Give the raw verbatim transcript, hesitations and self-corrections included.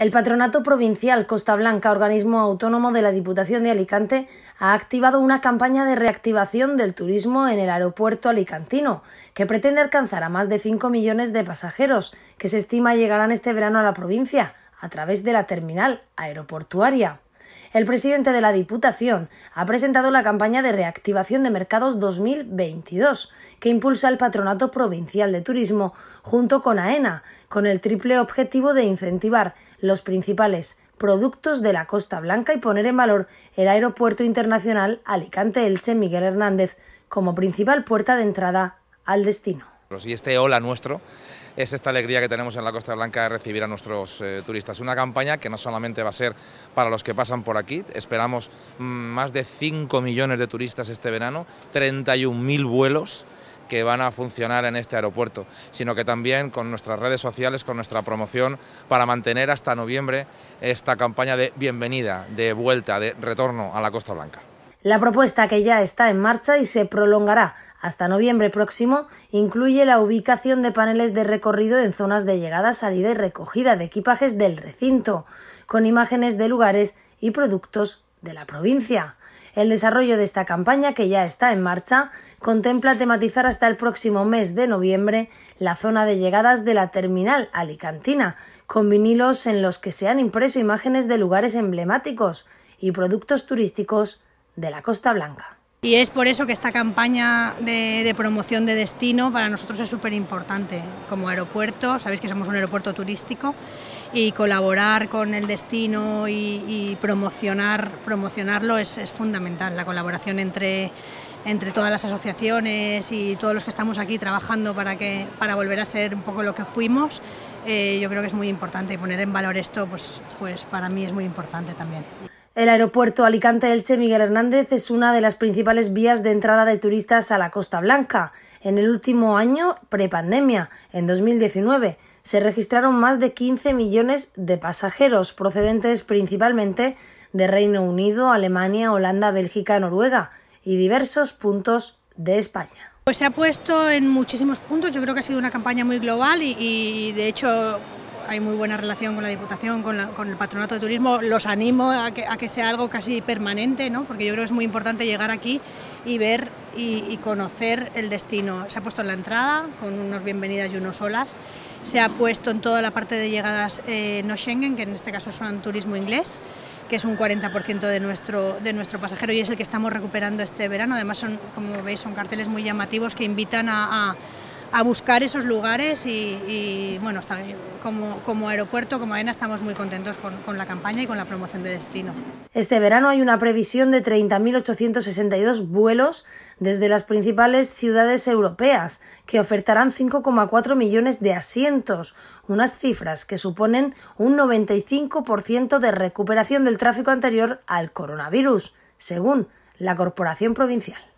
El Patronato Provincial Costa Blanca, organismo autónomo de la Diputación de Alicante, ha activado una campaña de reactivación del turismo en el aeropuerto alicantino, que pretende alcanzar a más de cinco millones de pasajeros, que se estima llegarán este verano a la provincia, a través de la terminal aeroportuaria. El presidente de la Diputación ha presentado la campaña de reactivación de mercados dos mil veintidós, que impulsa el Patronato Provincial de Turismo junto con AENA, con el triple objetivo de incentivar los principales productos de la Costa Blanca y poner en valor el Aeropuerto Internacional Alicante-Elche Miguel Hernández como principal puerta de entrada al destino. Y este hola nuestro es esta alegría que tenemos en la Costa Blanca de recibir a nuestros eh, turistas. Una campaña que no solamente va a ser para los que pasan por aquí, esperamos mmm, más de cinco millones de turistas este verano, treinta y un mil vuelos que van a funcionar en este aeropuerto, sino que también con nuestras redes sociales, con nuestra promoción, para mantener hasta noviembre esta campaña de bienvenida, de vuelta, de retorno a la Costa Blanca. La propuesta, que ya está en marcha y se prolongará hasta noviembre próximo, incluye la ubicación de paneles de recorrido en zonas de llegada, salida y recogida de equipajes del recinto, con imágenes de lugares y productos de la provincia. El desarrollo de esta campaña, que ya está en marcha, contempla tematizar hasta el próximo mes de noviembre la zona de llegadas de la terminal alicantina, con vinilos en los que se han impreso imágenes de lugares emblemáticos y productos turísticos de la Costa Blanca. Y es por eso que esta campaña de, de promoción de destino para nosotros es súper importante. Como aeropuerto, sabéis que somos un aeropuerto turístico, y colaborar con el destino y, y promocionar, promocionarlo es, es fundamental. La colaboración entre, entre todas las asociaciones y todos los que estamos aquí trabajando para, que, para volver a ser un poco lo que fuimos, eh, yo creo que es muy importante, y poner en valor esto pues, pues para mí es muy importante también. El aeropuerto Alicante-Elche Miguel Hernández es una de las principales vías de entrada de turistas a la Costa Blanca. En el último año, prepandemia, en dos mil diecinueve, se registraron más de quince millones de pasajeros, procedentes principalmente de Reino Unido, Alemania, Holanda, Bélgica, Noruega y diversos puntos de España. Pues se ha puesto en muchísimos puntos. Yo creo que ha sido una campaña muy global y, y de hecho, hay muy buena relación con la Diputación, con, la, con el Patronato de Turismo. Los animo a que, a que sea algo casi permanente, ¿no? Porque yo creo que es muy importante llegar aquí y ver y, y conocer el destino. Se ha puesto en la entrada, con unos bienvenidas y unos olas. Se ha puesto en toda la parte de llegadas eh, no Schengen, que en este caso son turismo inglés, que es un cuarenta por ciento de nuestro, de nuestro pasajero, y es el que estamos recuperando este verano. Además, son, como veis, son carteles muy llamativos que invitan a... a a buscar esos lugares y, y bueno, como, como aeropuerto, como AENA, estamos muy contentos con, con la campaña y con la promoción de destino. Este verano hay una previsión de treinta mil ochocientos sesenta y dos vuelos desde las principales ciudades europeas, que ofertarán cinco coma cuatro millones de asientos, unas cifras que suponen un noventa y cinco por ciento de recuperación del tráfico anterior al coronavirus, según la Corporación Provincial.